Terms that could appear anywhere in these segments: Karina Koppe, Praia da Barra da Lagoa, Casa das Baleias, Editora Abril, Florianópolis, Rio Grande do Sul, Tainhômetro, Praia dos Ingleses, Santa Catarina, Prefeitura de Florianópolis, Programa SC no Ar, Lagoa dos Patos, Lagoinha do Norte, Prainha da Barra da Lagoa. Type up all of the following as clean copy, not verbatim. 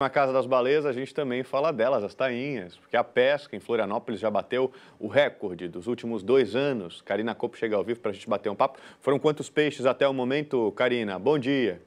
Na Casa das Baleias, a gente também fala delas, as tainhas, porque a pesca em Florianópolis já bateu o recorde dos últimos 2 anos. Karina Koppe chega ao vivo para a gente bater um papo. Foram quantos peixes até o momento, Karina? Bom dia.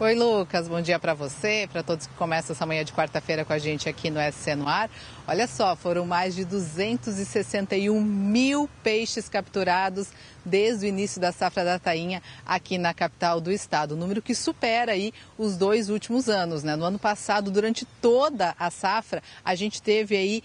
Oi, Lucas. Bom dia para você, para todos que começam essa manhã de quarta-feira com a gente aqui no SC no Ar. Olha só, foram mais de 261 mil peixes capturados desde o início da safra da tainha aqui na capital do estado. Um número que supera aí os 2 últimos anos, né? No ano passado, durante toda a safra, a gente teve aí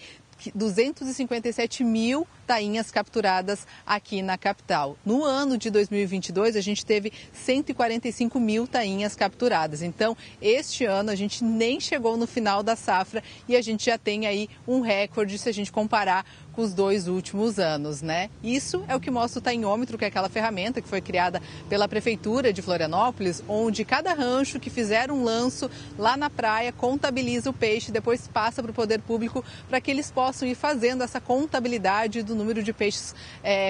257 mil tainhas capturadas aqui na capital. No ano de 2022, a gente teve 145 mil tainhas capturadas. Então, este ano, a gente nem chegou no final da safra e a gente já tem aí um recorde se a gente comparar com os 2 últimos anos, né? Isso é o que mostra o Tainhômetro, que é aquela ferramenta que foi criada pela Prefeitura de Florianópolis, onde cada rancho que fizer um lanço lá na praia contabiliza o peixe, depois passa para o poder público para que eles possam ir fazendo essa contabilidade do número de peixes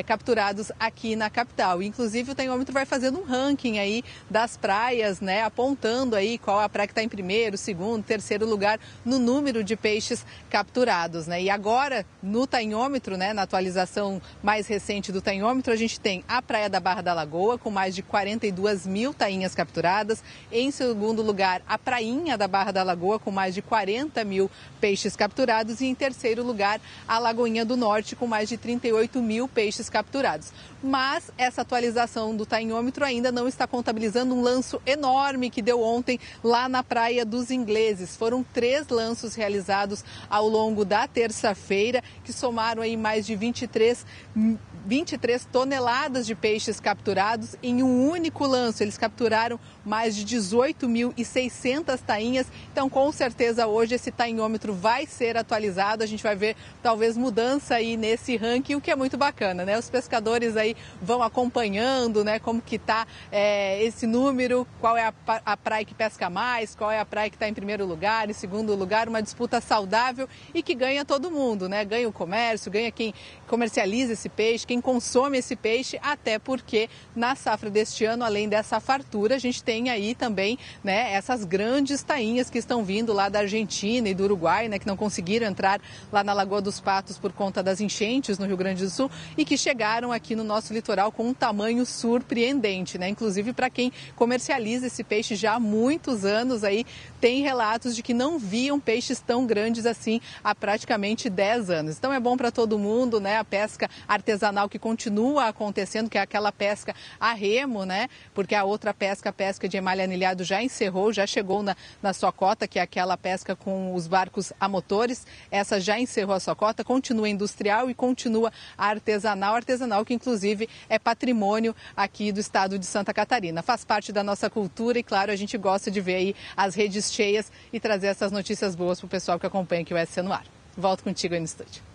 capturados aqui na capital. Inclusive, o Tainhômetro vai fazendo um ranking aí das praias, né, apontando aí qual a praia que está em primeiro, segundo, terceiro lugar no número de peixes capturados, né? E agora, no Tainhômetro, né, na atualização mais recente do Tainhômetro, a gente tem a Praia da Barra da Lagoa, com mais de 42 mil tainhas capturadas. Em segundo lugar, a Prainha da Barra da Lagoa, com mais de 40 mil peixes capturados. E em terceiro lugar, a Lagoinha do Norte, com mais de 38 mil peixes capturados. Mas essa atualização do Tainhômetro ainda não está contabilizando um lanço enorme que deu ontem lá na Praia dos Ingleses. Foram 3 lanços realizados ao longo da terça-feira, que somaram aí mais de 23 toneladas de peixes capturados em um único lanço. Eles capturaram mais de 18.600 tainhas. Então, com certeza, hoje esse Tainhômetro vai ser atualizado. A gente vai ver, talvez, mudança aí nesse ranking, o que é muito bacana, né? Os pescadores aí vão acompanhando, né, como que tá esse número, qual é a praia que pesca mais, qual é a praia que está em primeiro lugar, em segundo lugar. Uma disputa saudável e que ganha todo mundo, né? Ganha o comércio, ganha quem comercializa esse peixe, quem consome esse peixe, até porque na safra deste ano, além dessa fartura, a gente tem aí também, né, essas grandes tainhas que estão vindo lá da Argentina e do Uruguai, né, que não conseguiram entrar lá na Lagoa dos Patos por conta das enchentes no Rio Grande do Sul e que chegaram aqui no nosso litoral com um tamanho surpreendente, né? Inclusive para quem comercializa esse peixe já há muitos anos aí, tem relatos de que não viam peixes tão grandes assim há praticamente 10 anos. Então é bom para todo mundo, né? A pesca artesanal que continua acontecendo, que é aquela pesca a remo, né? Porque a outra pesca, a pesca de emalhe anilhado, já encerrou, já chegou na sua cota, que é aquela pesca com os barcos a motores. Essa já encerrou a sua cota, continua industrial e continua artesanal. Artesanal que, inclusive, é patrimônio aqui do estado de Santa Catarina. Faz parte da nossa cultura e, claro, a gente gosta de ver aí as redes cheias e trazer essas notícias boas para o pessoal que acompanha aqui o SC no Ar. Volto contigo aí no estúdio.